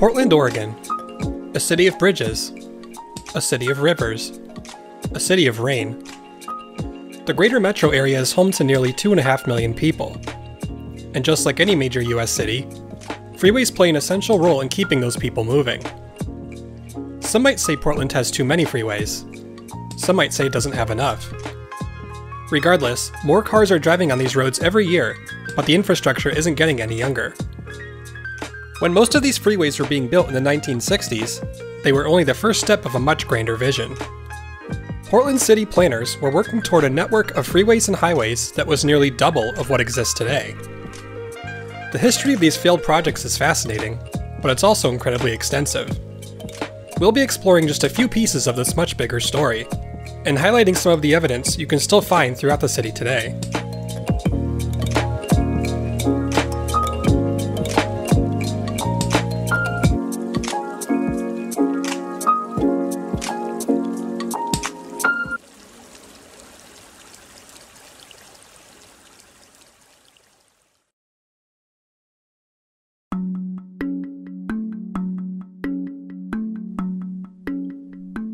Portland, Oregon, a city of bridges, a city of rivers, a city of rain. The greater metro area is home to nearly 2.5 million people. And just like any major U.S. city, freeways play an essential role in keeping those people moving. Some might say Portland has too many freeways. Some might say it doesn't have enough. Regardless, more cars are driving on these roads every year, but the infrastructure isn't getting any younger. When most of these freeways were being built in the 1960s, they were only the first step of a much grander vision. Portland city planners were working toward a network of freeways and highways that was nearly double of what exists today. The history of these failed projects is fascinating, but it's also incredibly extensive. We'll be exploring just a few pieces of this much bigger story, and highlighting some of the evidence you can still find throughout the city today.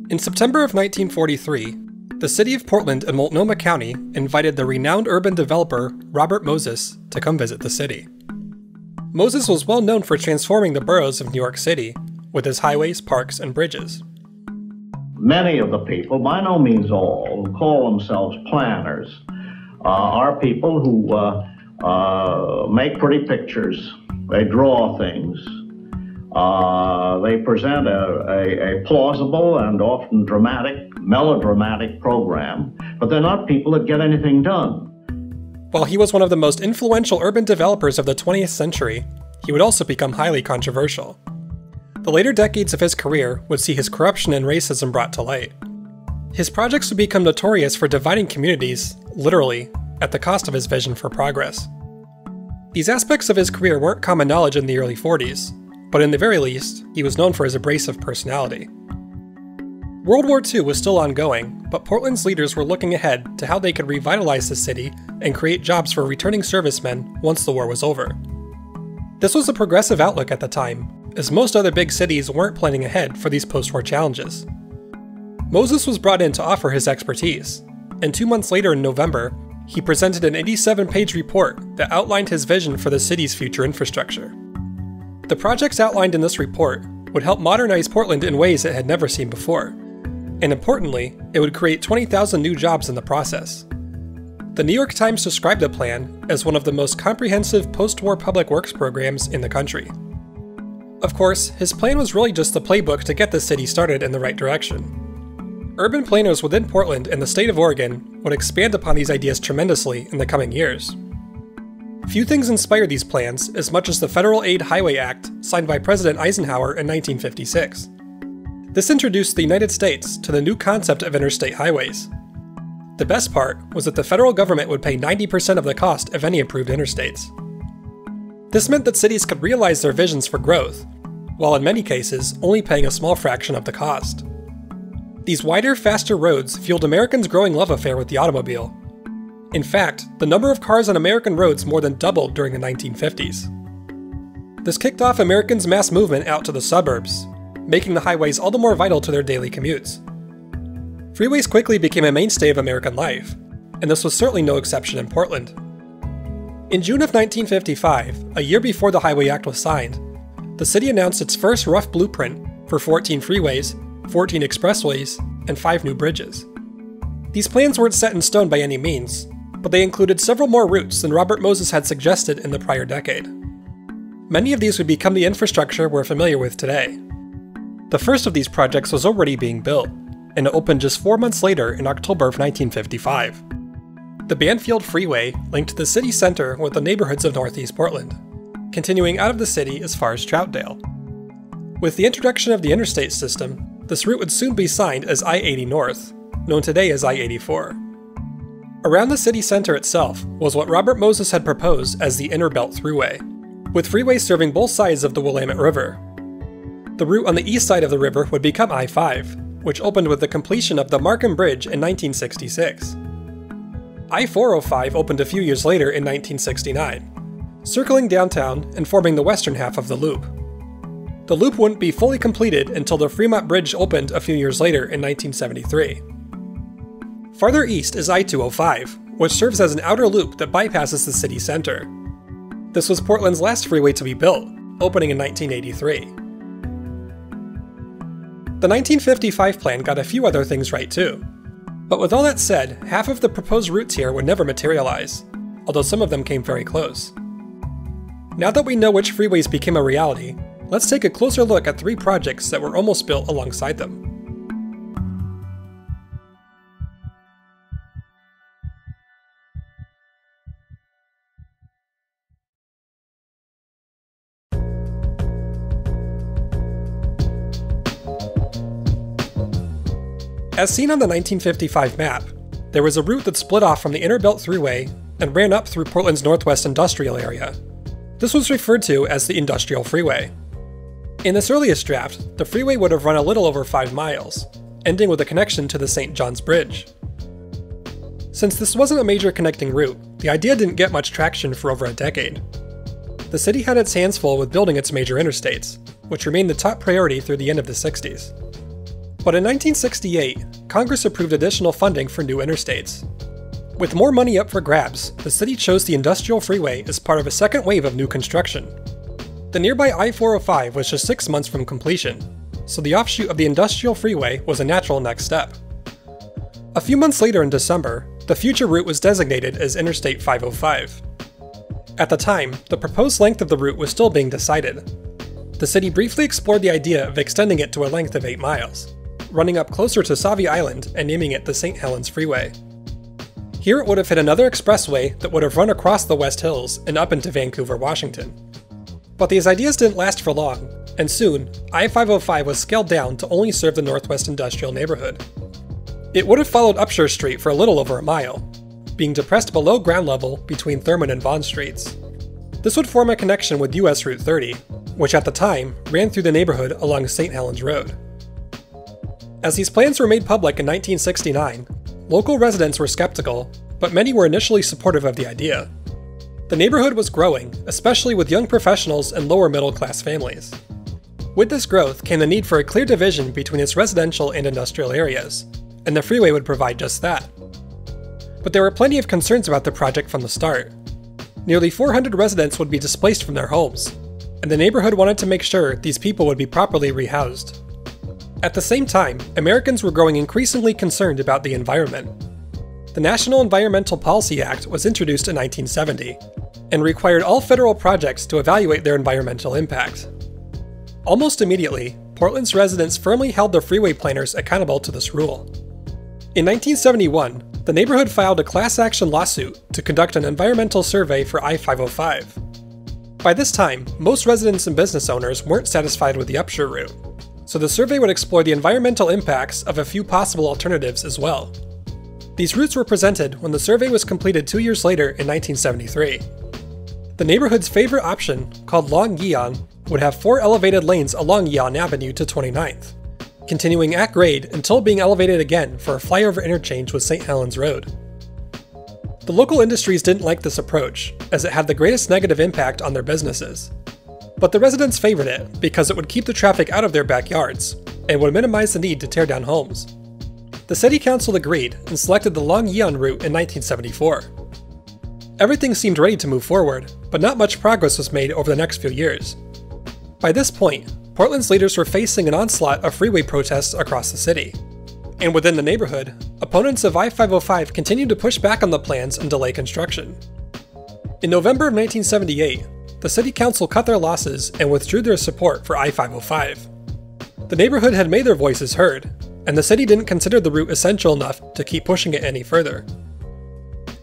In September of 1943, the city of Portland and Multnomah County invited the renowned urban developer Robert Moses to come visit the city. Moses was well known for transforming the boroughs of New York City with his highways, parks, and bridges. Many of the people, by no means all, who call themselves planners are people who make pretty pictures. They draw things. They present a plausible and often dramatic, melodramatic program, but they're not people that get anything done. While he was one of the most influential urban developers of the 20th century, he would also become highly controversial. The later decades of his career would see his corruption and racism brought to light. His projects would become notorious for dividing communities, literally, at the cost of his vision for progress. These aspects of his career weren't common knowledge in the early 40s, but in the very least, he was known for his abrasive personality. World War II was still ongoing, but Portland's leaders were looking ahead to how they could revitalize the city and create jobs for returning servicemen once the war was over. This was a progressive outlook at the time, as most other big cities weren't planning ahead for these post-war challenges. Moses was brought in to offer his expertise, and 2 months later in November, he presented an 87-page report that outlined his vision for the city's future infrastructure. The projects outlined in this report would help modernize Portland in ways it had never seen before, and importantly, it would create 20,000 new jobs in the process. The New York Times described the plan as one of the most comprehensive post-war public works programs in the country. Of course, his plan was really just the playbook to get the city started in the right direction. Urban planners within Portland and the state of Oregon would expand upon these ideas tremendously in the coming years. Few things inspired these plans as much as the Federal Aid Highway Act, signed by President Eisenhower in 1956. This introduced the United States to the new concept of interstate highways. The best part was that the federal government would pay 90% of the cost of any improved interstates. This meant that cities could realize their visions for growth, while in many cases only paying a small fraction of the cost. These wider, faster roads fueled Americans' growing love affair with the automobile. In fact, the number of cars on American roads more than doubled during the 1950s. This kicked off Americans' mass movement out to the suburbs, making the highways all the more vital to their daily commutes. Freeways quickly became a mainstay of American life, and this was certainly no exception in Portland. In June of 1955, a year before the Highway Act was signed, the city announced its first rough blueprint for 14 freeways, 14 expressways, and 5 new bridges. These plans weren't set in stone by any means, but they included several more routes than Robert Moses had suggested in the prior decade. Many of these would become the infrastructure we're familiar with today. The first of these projects was already being built, and it opened just 4 months later in October of 1955. The Banfield Freeway linked the city center with the neighborhoods of northeast Portland, continuing out of the city as far as Troutdale. With the introduction of the interstate system, this route would soon be signed as I-80 North, known today as I-84. Around the city center itself was what Robert Moses had proposed as the Inner Belt Thruway, with freeways serving both sides of the Willamette River. The route on the east side of the river would become I-5, which opened with the completion of the Markham Bridge in 1966. I-405 opened a few years later in 1969, circling downtown and forming the western half of the loop. The loop wouldn't be fully completed until the Fremont Bridge opened a few years later in 1973. Farther east is I-205, which serves as an outer loop that bypasses the city center. This was Portland's last freeway to be built, opening in 1983. The 1955 plan got a few other things right too. But with all that said, half of the proposed routes here would never materialize, although some of them came very close. Now that we know which freeways became a reality, let's take a closer look at three projects that were almost built alongside them. As seen on the 1955 map, there was a route that split off from the Inner Belt Thruway and ran up through Portland's northwest industrial area. This was referred to as the Industrial Freeway. In this earliest draft, the freeway would have run a little over 5 miles, ending with a connection to the St. Johns Bridge. Since this wasn't a major connecting route, the idea didn't get much traction for over a decade. The city had its hands full with building its major interstates, which remained the top priority through the end of the 60s. But in 1968, Congress approved additional funding for new interstates. With more money up for grabs, the city chose the Industrial Freeway as part of a second wave of new construction. The nearby I-405 was just 6 months from completion, so the offshoot of the Industrial Freeway was a natural next step. A few months later in December, the future route was designated as Interstate 505. At the time, the proposed length of the route was still being decided. The city briefly explored the idea of extending it to a length of 8 miles, running up closer to Sauvie Island and naming it the St. Helens Freeway. Here it would have hit another expressway that would have run across the West Hills and up into Vancouver, Washington. But these ideas didn't last for long, and soon, I-505 was scaled down to only serve the Northwest Industrial neighborhood. It would have followed Upshur Street for a little over a mile, being depressed below ground level between Thurman and Vaughan Streets. This would form a connection with U.S. Route 30, which at the time ran through the neighborhood along St. Helens Road. As these plans were made public in 1969, local residents were skeptical, but many were initially supportive of the idea. The neighborhood was growing, especially with young professionals and lower middle-class families. With this growth came the need for a clear division between its residential and industrial areas, and the freeway would provide just that. But there were plenty of concerns about the project from the start. Nearly 400 residents would be displaced from their homes, and the neighborhood wanted to make sure these people would be properly rehoused. At the same time, Americans were growing increasingly concerned about the environment. The National Environmental Policy Act was introduced in 1970, and required all federal projects to evaluate their environmental impact. Almost immediately, Portland's residents firmly held the freeway planners accountable to this rule. In 1971, the neighborhood filed a class action lawsuit to conduct an environmental survey for I-505. By this time, most residents and business owners weren't satisfied with the Upshur route, so the survey would explore the environmental impacts of a few possible alternatives as well. These routes were presented when the survey was completed 2 years later in 1973. The neighborhood's favorite option, called Long Yeon, would have 4 elevated lanes along Yeon Avenue to 29th, continuing at grade until being elevated again for a flyover interchange with St. Helens Road. The local industries didn't like this approach, as it had the greatest negative impact on their businesses. But the residents favored it because it would keep the traffic out of their backyards, and would minimize the need to tear down homes. The city council agreed and selected the Long Yeon route in 1974. Everything seemed ready to move forward, but not much progress was made over the next few years. By this point, Portland's leaders were facing an onslaught of freeway protests across the city. And within the neighborhood, opponents of I-505 continued to push back on the plans and delay construction. In November of 1978, the city council cut their losses and withdrew their support for I-505. The neighborhood had made their voices heard, and the city didn't consider the route essential enough to keep pushing it any further.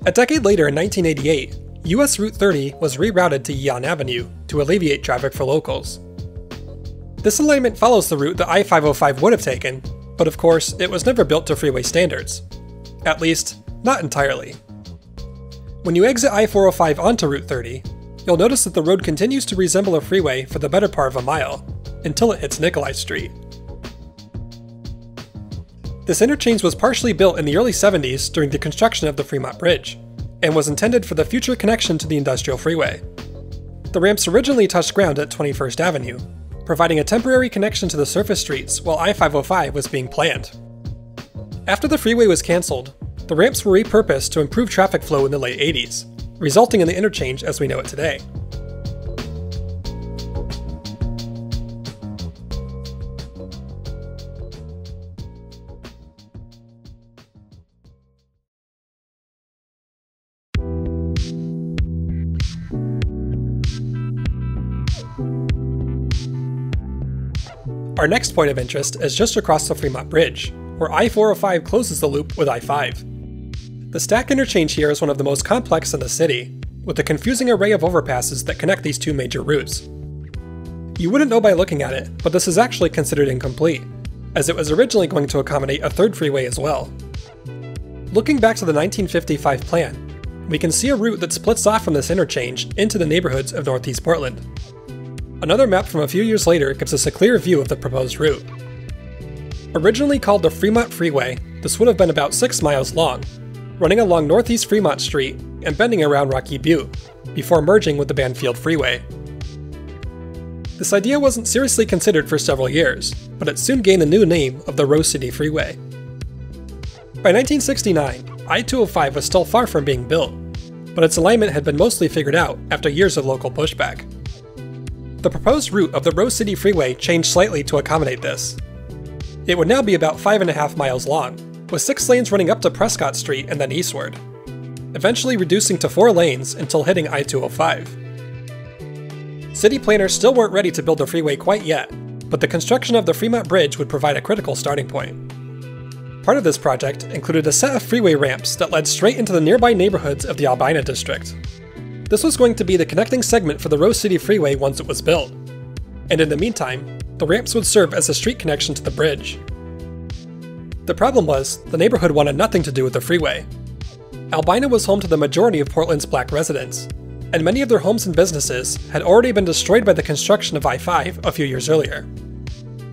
A decade later in 1988, U.S. Route 30 was rerouted to Yeon Avenue to alleviate traffic for locals. This alignment follows the route that I-505 would have taken, but of course, it was never built to freeway standards. At least, not entirely. When you exit I-405 onto Route 30, you'll notice that the road continues to resemble a freeway for the better part of a mile, until it hits Nicolai Street. This interchange was partially built in the early 70s during the construction of the Fremont Bridge, and was intended for the future connection to the Industrial Freeway. The ramps originally touched ground at 21st Avenue, providing a temporary connection to the surface streets while I-505 was being planned. After the freeway was canceled, the ramps were repurposed to improve traffic flow in the late 80s, resulting in the interchange as we know it today. Our next point of interest is just across the Fremont Bridge, where I-405 closes the loop with I-5. The stack interchange here is one of the most complex in the city, with a confusing array of overpasses that connect these two major routes. You wouldn't know by looking at it, but this is actually considered incomplete, as it was originally going to accommodate a third freeway as well. Looking back to the 1955 plan, we can see a route that splits off from this interchange into the neighborhoods of northeast Portland. Another map from a few years later gives us a clear view of the proposed route. Originally called the Fremont Freeway, this would have been about 6 miles long, running along northeast Fremont Street and bending around Rocky Butte, before merging with the Banfield Freeway. This idea wasn't seriously considered for several years, but it soon gained the new name of the Rose City Freeway. By 1969, I-205 was still far from being built, but its alignment had been mostly figured out after years of local pushback. The proposed route of the Rose City Freeway changed slightly to accommodate this. It would now be about 5.5 miles long, with 6 lanes running up to Prescott Street and then eastward, eventually reducing to 4 lanes until hitting I-205. City planners still weren't ready to build the freeway quite yet, but the construction of the Fremont Bridge would provide a critical starting point. Part of this project included a set of freeway ramps that led straight into the nearby neighborhoods of the Albina district. This was going to be the connecting segment for the Rose City Freeway once it was built, and in the meantime, the ramps would serve as a street connection to the bridge. The problem was, the neighborhood wanted nothing to do with the freeway. Albina was home to the majority of Portland's black residents, and many of their homes and businesses had already been destroyed by the construction of I-5 a few years earlier.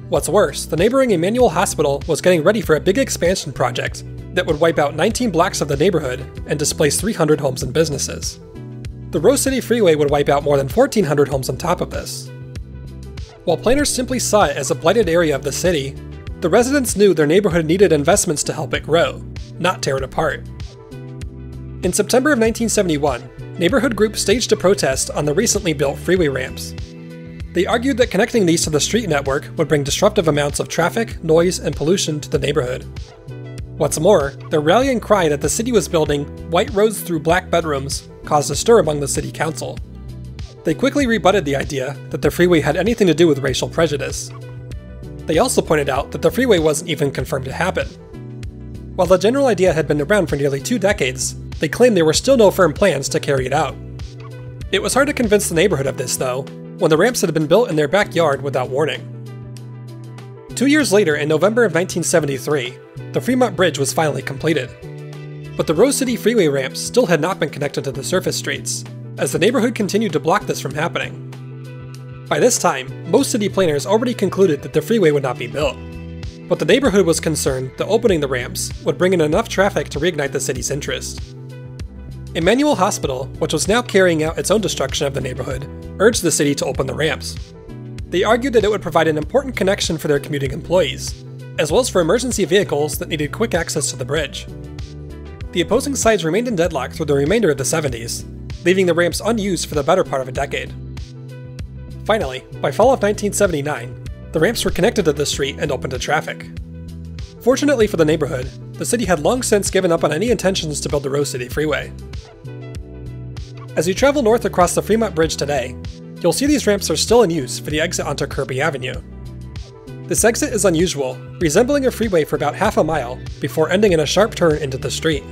What's worse, the neighboring Emanuel Hospital was getting ready for a big expansion project that would wipe out 19 blocks of the neighborhood and displace 300 homes and businesses. The Rose City Freeway would wipe out more than 1,400 homes on top of this. While planners simply saw it as a blighted area of the city, the residents knew their neighborhood needed investments to help it grow, not tear it apart. In September of 1971, neighborhood groups staged a protest on the recently built freeway ramps. They argued that connecting these to the street network would bring disruptive amounts of traffic, noise, and pollution to the neighborhood. What's more, their rallying cry that the city was building white roads through black bedrooms caused a stir among the city council. They quickly rebutted the idea that the freeway had anything to do with racial prejudice. They also pointed out that the freeway wasn't even confirmed to happen. While the general idea had been around for nearly 2 decades, they claimed there were still no firm plans to carry it out. It was hard to convince the neighborhood of this, though, when the ramps had been built in their backyard without warning. 2 years later, in November of 1973, the Fremont Bridge was finally completed. But the Rose City Freeway ramps still had not been connected to the surface streets, as the neighborhood continued to block this from happening. By this time, most city planners already concluded that the freeway would not be built, but the neighborhood was concerned that opening the ramps would bring in enough traffic to reignite the city's interest. Emanuel Hospital, which was now carrying out its own destruction of the neighborhood, urged the city to open the ramps. They argued that it would provide an important connection for their commuting employees, as well as for emergency vehicles that needed quick access to the bridge. The opposing sides remained in deadlock through the remainder of the 70s, leaving the ramps unused for the better part of a decade. Finally, by fall of 1979, the ramps were connected to the street and open to traffic. Fortunately for the neighborhood, the city had long since given up on any intentions to build the Rose City Freeway. As you travel north across the Fremont Bridge today, you'll see these ramps are still in use for the exit onto Kirby Avenue. This exit is unusual, resembling a freeway for about half a mile before ending in a sharp turn into the street.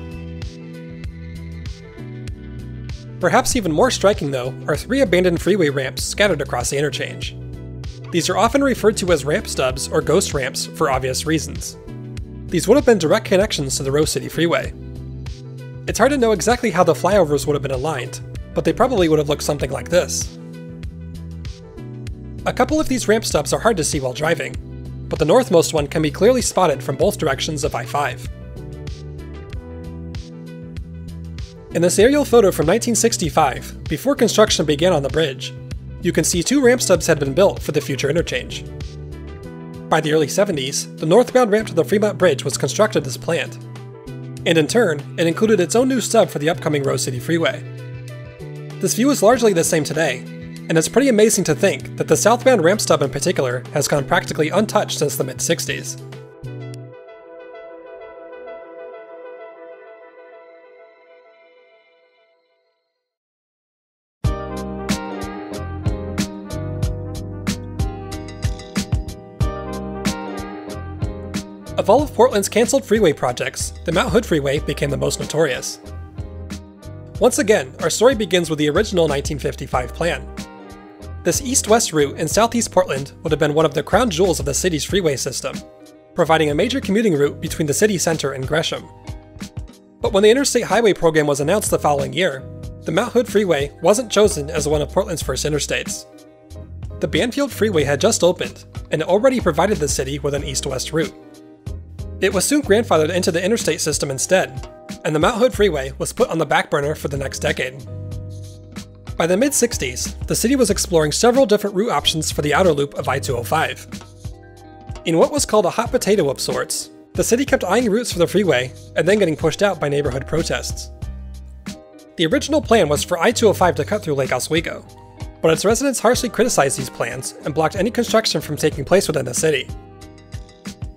Perhaps even more striking, though, are 3 abandoned freeway ramps scattered across the interchange. These are often referred to as ramp stubs or ghost ramps for obvious reasons. These would have been direct connections to the Rose City Freeway. It's hard to know exactly how the flyovers would have been aligned, but they probably would have looked something like this. A couple of these ramp stubs are hard to see while driving, but the northmost one can be clearly spotted from both directions of I-5. In this aerial photo from 1965, before construction began on the bridge, you can see two ramp stubs had been built for the future interchange. By the early 70s, the northbound ramp to the Fremont Bridge was constructed as planned, and in turn, it included its own new stub for the upcoming Rose City Freeway. This view is largely the same today, and it's pretty amazing to think that the southbound ramp stub in particular has gone practically untouched since the mid-60s. Of all of Portland's canceled freeway projects, the Mount Hood Freeway became the most notorious. Once again, our story begins with the original 1955 plan. This east-west route in southeast Portland would have been one of the crown jewels of the city's freeway system, providing a major commuting route between the city center and Gresham. But when the Interstate Highway program was announced the following year, the Mount Hood Freeway wasn't chosen as one of Portland's first interstates. The Banfield Freeway had just opened, and it already provided the city with an east-west route. It was soon grandfathered into the interstate system instead, and the Mount Hood Freeway was put on the back burner for the next decade. By the mid-60s, the city was exploring several different route options for the outer loop of I-205. In what was called a hot potato of sorts, the city kept eyeing routes for the freeway and then getting pushed out by neighborhood protests. The original plan was for I-205 to cut through Lake Oswego, but its residents harshly criticized these plans and blocked any construction from taking place within the city.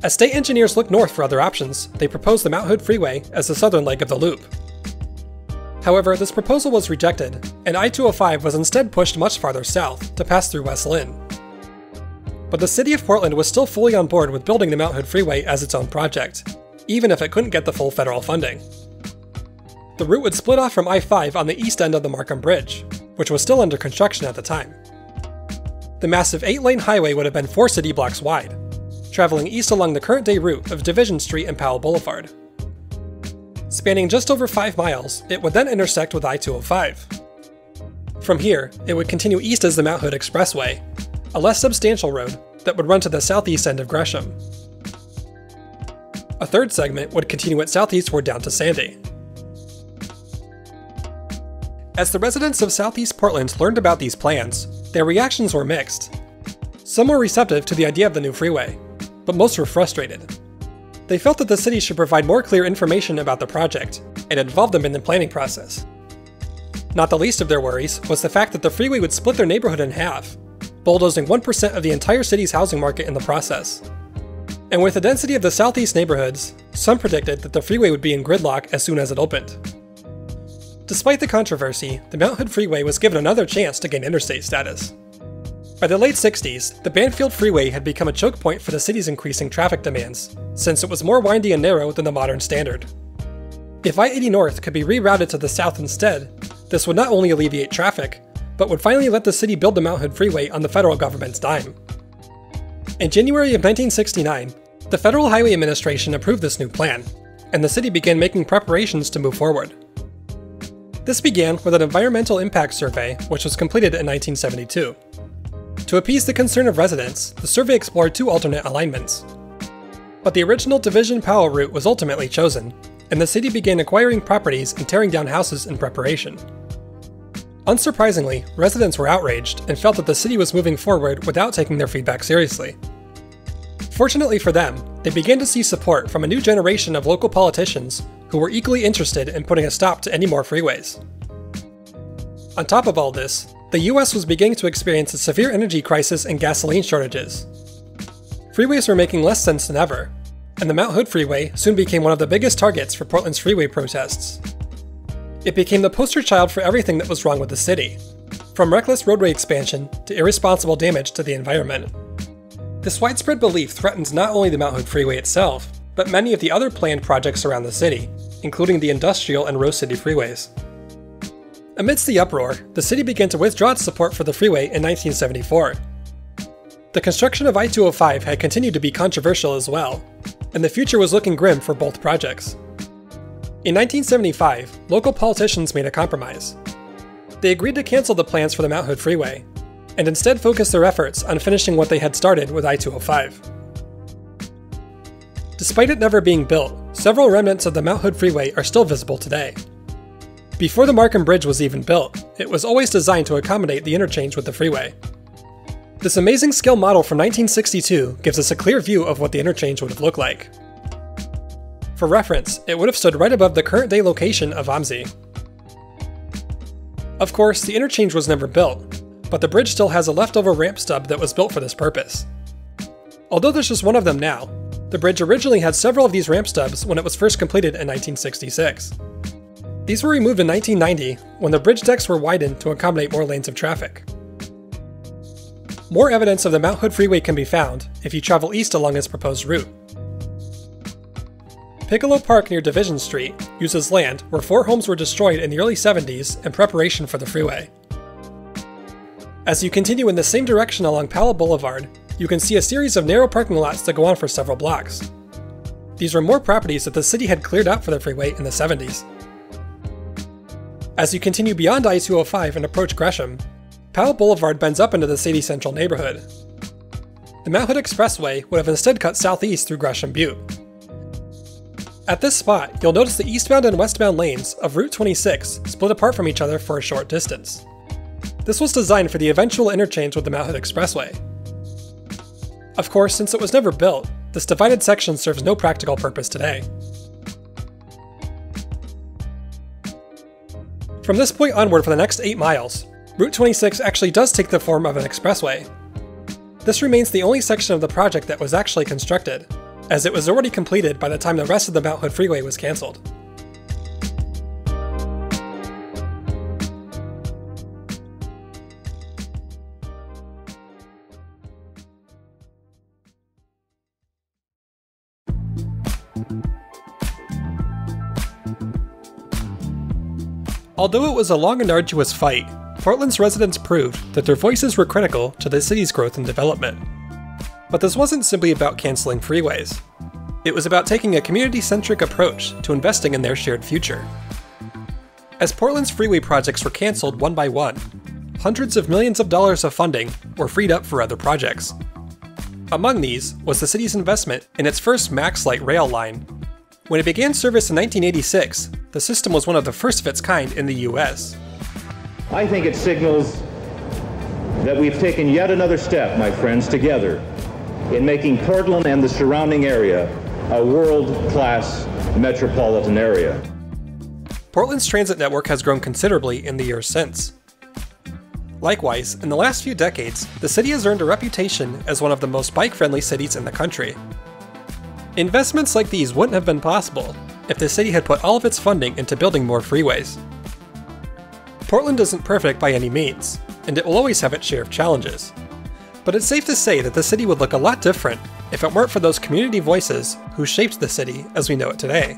As state engineers looked north for other options, they proposed the Mount Hood Freeway as the southern leg of the loop. However, this proposal was rejected, and I-205 was instead pushed much farther south to pass through West Lynn. But the city of Portland was still fully on board with building the Mount Hood Freeway as its own project, even if it couldn't get the full federal funding. The route would split off from I-5 on the east end of the Markham Bridge, which was still under construction at the time. The massive 8-lane highway would have been 4 city blocks wide, traveling east along the current-day route of Division Street and Powell Boulevard. Spanning just over 5 miles, it would then intersect with I-205. From here, it would continue east as the Mount Hood Expressway, a less substantial road that would run to the southeast end of Gresham. A third segment would continue it southeastward down to Sandy. As the residents of southeast Portland learned about these plans, their reactions were mixed. Some were receptive to the idea of the new freeway, but most were frustrated. They felt that the city should provide more clear information about the project and involve them in the planning process. Not the least of their worries was the fact that the freeway would split their neighborhood in half, bulldozing 1% of the entire city's housing market in the process. And with the density of the southeast neighborhoods, some predicted that the freeway would be in gridlock as soon as it opened. Despite the controversy, the Mount Hood Freeway was given another chance to gain interstate status. By the late 60s, the Banfield Freeway had become a choke point for the city's increasing traffic demands, since it was more windy and narrow than the modern standard. If I-80 North could be rerouted to the south instead, this would not only alleviate traffic, but would finally let the city build the Mount Hood Freeway on the federal government's dime. In January of 1969, the Federal Highway Administration approved this new plan, and the city began making preparations to move forward. This began with an environmental impact survey, which was completed in 1972. To appease the concern of residents, the survey explored 2 alternate alignments. But the original Division-Powell route was ultimately chosen, and the city began acquiring properties and tearing down houses in preparation. Unsurprisingly, residents were outraged and felt that the city was moving forward without taking their feedback seriously. Fortunately for them, they began to see support from a new generation of local politicians who were equally interested in putting a stop to any more freeways. On top of all this, the U.S. was beginning to experience a severe energy crisis and gasoline shortages. Freeways were making less sense than ever, and the Mount Hood Freeway soon became one of the biggest targets for Portland's freeway protests. It became the poster child for everything that was wrong with the city, from reckless roadway expansion to irresponsible damage to the environment. This widespread belief threatens not only the Mount Hood Freeway itself, but many of the other planned projects around the city, including the Industrial and Rose City Freeways. Amidst the uproar, the city began to withdraw its support for the freeway in 1974. The construction of I-205 had continued to be controversial as well, and the future was looking grim for both projects. In 1975, local politicians made a compromise. They agreed to cancel the plans for the Mount Hood Freeway, and instead focused their efforts on finishing what they had started with I-205. Despite it never being built, several remnants of the Mount Hood Freeway are still visible today. Before the Markham Bridge was even built, it was always designed to accommodate the interchange with the freeway. This amazing scale model from 1962 gives us a clear view of what the interchange would have looked like. For reference, it would have stood right above the current day location of OMSI. Of course, the interchange was never built, but the bridge still has a leftover ramp stub that was built for this purpose. Although there's just one of them now, the bridge originally had several of these ramp stubs when it was first completed in 1966. These were removed in 1990 when the bridge decks were widened to accommodate more lanes of traffic. More evidence of the Mount Hood Freeway can be found if you travel east along its proposed route. Piccolo Park near Division Street uses land where 4 homes were destroyed in the early 70s in preparation for the freeway. As you continue in the same direction along Powell Boulevard, you can see a series of narrow parking lots that go on for several blocks. These were more properties that the city had cleared out for the freeway in the 70s. As you continue beyond I-205 and approach Gresham, Powell Boulevard bends up into the city central neighborhood. The Mount Hood Expressway would have instead cut southeast through Gresham Butte. At this spot, you'll notice the eastbound and westbound lanes of Route 26 split apart from each other for a short distance. This was designed for the eventual interchange with the Mount Hood Expressway. Of course, since it was never built, this divided section serves no practical purpose today. From this point onward for the next 8 miles, Route 26 actually does take the form of an expressway. This remains the only section of the project that was actually constructed, as it was already completed by the time the rest of the Mount Hood Freeway was cancelled. Although it was a long and arduous fight, Portland's residents proved that their voices were critical to the city's growth and development. But this wasn't simply about canceling freeways. It was about taking a community-centric approach to investing in their shared future. As Portland's freeway projects were canceled one by one, hundreds of millions of dollars of funding were freed up for other projects. Among these was the city's investment in its first Max Light rail line. When it began service in 1986, the system was one of the first of its kind in the U.S. I think it signals that we've taken yet another step, my friends, together in making Portland and the surrounding area a world-class metropolitan area. Portland's transit network has grown considerably in the years since. Likewise, in the last few decades, the city has earned a reputation as one of the most bike-friendly cities in the country. Investments like these wouldn't have been possible if the city had put all of its funding into building more freeways. Portland isn't perfect by any means, and it will always have its share of challenges. But it's safe to say that the city would look a lot different if it weren't for those community voices who shaped the city as we know it today.